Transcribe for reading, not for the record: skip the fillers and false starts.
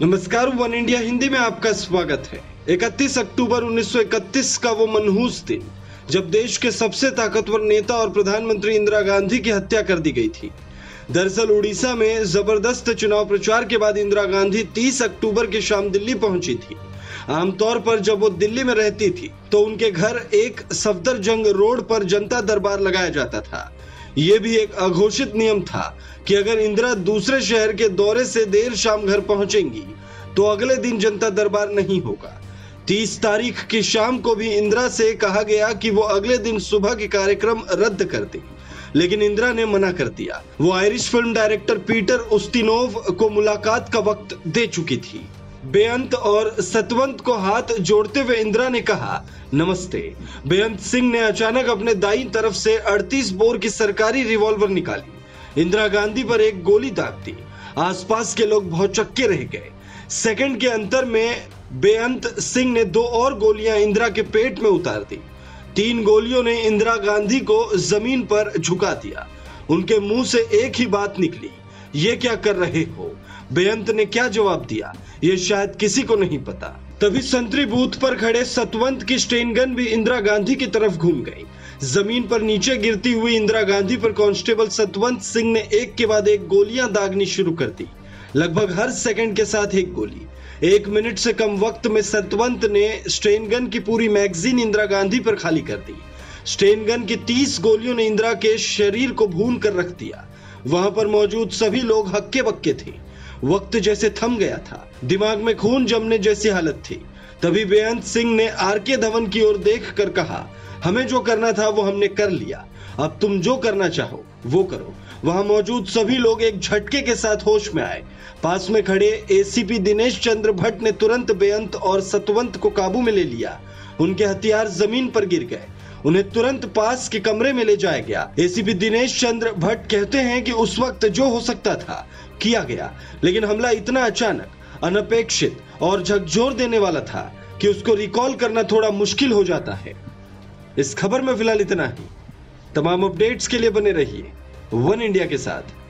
नमस्कार, one India Hindi में आपका स्वागत है। 31 अक्टूबर 1931 का वो मनहूस दिन जब देश के सबसे ताकतवर नेता और प्रधानमंत्री इंदिरा गांधी की हत्या कर दी गई थी। दरअसल उड़ीसा में जबरदस्त चुनाव प्रचार के बाद इंदिरा गांधी 30 अक्टूबर की शाम दिल्ली पहुंची थी। आमतौर पर जब वो दिल्ली में रहती थी तो उनके घर एक सफदरजंग रोड पर जनता दरबार लगाया जाता था। ये भी एक अघोषित नियम था कि अगर इंदिरा दूसरे शहर के दौरे से देर शाम घर पहुंचेंगी तो अगले दिन जनता दरबार नहीं होगा। 30 तारीख की शाम को भी इंदिरा से कहा गया कि वो अगले दिन सुबह के कार्यक्रम रद्द कर दें, लेकिन इंदिरा ने मना कर दिया। वो Irish film director Peter Ustinov को मुलाकात का वक्त दे चुकी थी। बेअंत और सतवंत को हाथ जोड़ते हुए इंदिरा ने कहा, नमस्ते। बेअंत सिंह ने अचानक अपने दाईं तरफ से 38 बोर की सरकारी रिवॉल्वर निकाली, इंदिरा गांधी पर एक गोली दाग दी। आसपास के लोग भौचक्के रह गए। सेकंड के अंतर में बेअंत सिंह ने दो और गोलियां इंदिरा के पेट में उतार दी। 3 गोलियों ने इंदिरा गांधी को जमीन पर झुका दिया। उनके मुंह से एक ही बात निकली, ये क्या कर रहे हो? बेअंत ने क्या जवाब दिया ये शायद किसी को नहीं पता। तभी संतरी बूथ पर खड़े सतवंत की स्टेन गन भी इंदिरा गांधी की तरफ घूम गई। जमीन पर नीचे गिरती हुई इंदिरा गांधी पर कांस्टेबल सतवंत सिंह ने एक के बाद एक गोलियां दागनी शुरू कर दी, लगभग हर सेकंड के साथ एक गोली। 1 मिनट से कम वक्त में सतवंत ने स्टेन गन की पूरी मैगजीन इंदिरा गांधी पर खाली कर दी। स्टेन गन की 30 गोलियों ने इंदिरा के शरीर को भून कर रख दिया। वहां पर मौजूद सभी लोग हक्के बक्के थे। वक्त जैसे थम गया था, दिमाग में खून जमने जैसी हालत थी। तभी बेअंत सिंह ने आरके धवन की ओर देखकर कहा, हमें जो करना था वो हमने कर लिया, अब तुम जो करना चाहो वो करो। वहां मौजूद सभी लोग एक झटके के साथ होश में आए। पास में खड़े एसीपी दिनेश चंद्र भट्ट ने तुरंत बेअंत और सतवंत को काबू में ले लिया। उनके हथियार जमीन पर गिर गए। उन्हें तुरंत पास के कमरे में ले जाया गया। एसीपी दिनेश चंद्र भट्ट कहते हैं कि उस वक्त जो हो सकता था किया गया, लेकिन हमला इतना अचानक, अनपेक्षित और झकझोर देने वाला था कि उसको रिकॉल करना थोड़ा मुश्किल हो जाता है। इस खबर में फिलहाल इतना ही। तमाम अपडेट्स के लिए बने रहिए वन इंडिया के साथ।